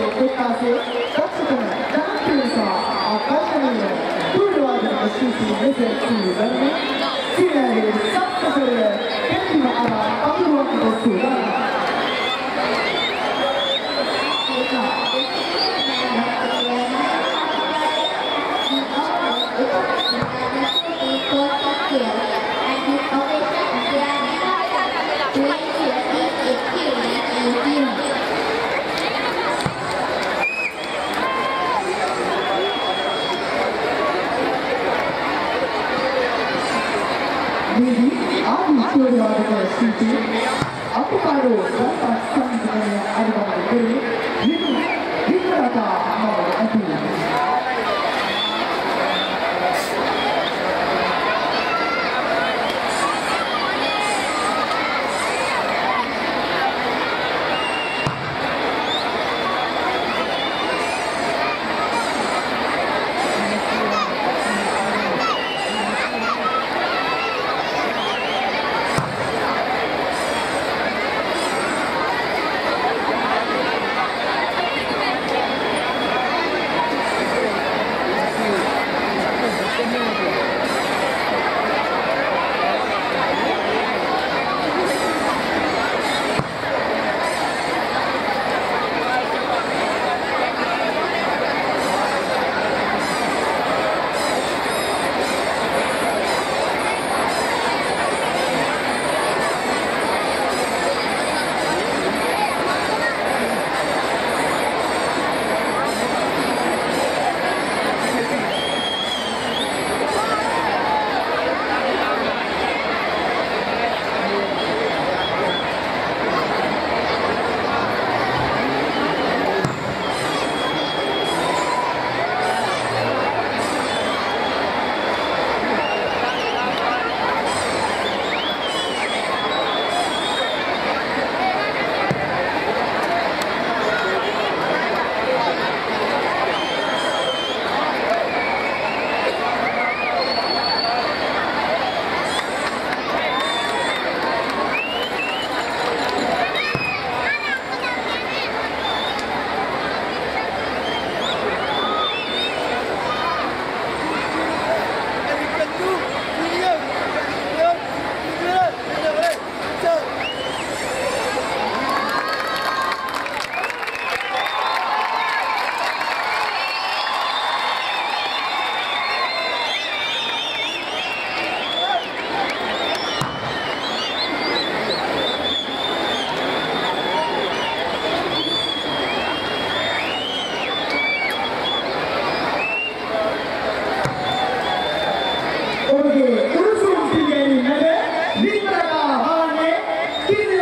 Give